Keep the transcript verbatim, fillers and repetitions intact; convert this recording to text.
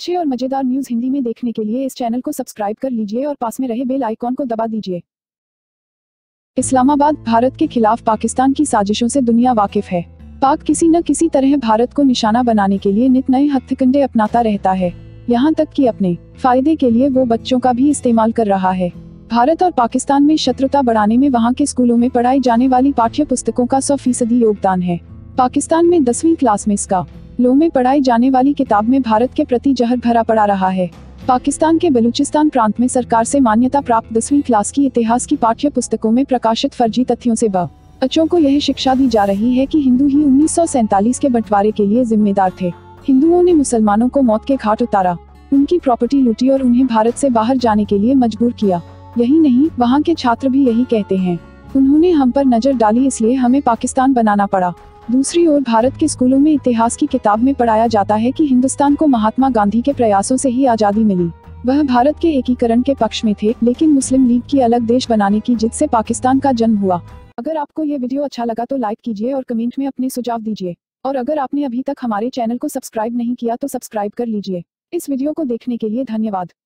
अच्छे और मजेदार न्यूज़ हिंदी में देखने के लिए इस चैनल को सब्सक्राइब कर लीजिए और पास में रहे बेल आइकॉन को दबा दीजिए। इस्लामाबाद, भारत के खिलाफ पाकिस्तान की साजिशों से दुनिया वाकिफ है। पाक किसी न किसी तरह भारत को निशाना बनाने के लिए नित नए हथकंडे अपनाता रहता है। यहाँ तक कि अपने फायदे के लिए वो बच्चों का भी इस्तेमाल कर रहा है। भारत और पाकिस्तान में शत्रुता बढ़ाने में वहाँ के स्कूलों में पढ़ाई जाने वाली पाठ्य पुस्तकों का सौ फीसदी योगदान है। पाकिस्तान में दसवीं क्लास में इसका लो में पढ़ाई जाने वाली किताब में भारत के प्रति जहर भरा पड़ा रहा है। पाकिस्तान के बलूचिस्तान प्रांत में सरकार से मान्यता प्राप्त दसवीं क्लास की इतिहास की पाठ्य पुस्तकों में प्रकाशित फर्जी तथ्यों से बच्चों को यह शिक्षा दी जा रही है कि हिंदू ही उन्नीस सौ सैंतालीस के बंटवारे के लिए जिम्मेदार थे। हिंदुओं ने मुसलमानों को मौत के घाट उतारा, उनकी प्रॉपर्टी लूटी और उन्हें भारत से बाहर जाने के लिए मजबूर किया। यही नहीं, वहाँ के छात्र भी यही कहते हैं। उन्होंने हम पर नजर डाली, इसलिए हमें पाकिस्तान बनाना पड़ा। दूसरी ओर भारत के स्कूलों में इतिहास की किताब में पढ़ाया जाता है कि हिंदुस्तान को महात्मा गांधी के प्रयासों से ही आज़ादी मिली। वह भारत के एकीकरण के पक्ष में थे, लेकिन मुस्लिम लीग की अलग देश बनाने की जिद से पाकिस्तान का जन्म हुआ। अगर आपको ये वीडियो अच्छा लगा तो लाइक कीजिए और कमेंट में अपने सुझाव दीजिए। और अगर आपने अभी तक हमारे चैनल को सब्सक्राइब नहीं किया तो सब्सक्राइब कर लीजिए। इस वीडियो को देखने के लिए धन्यवाद।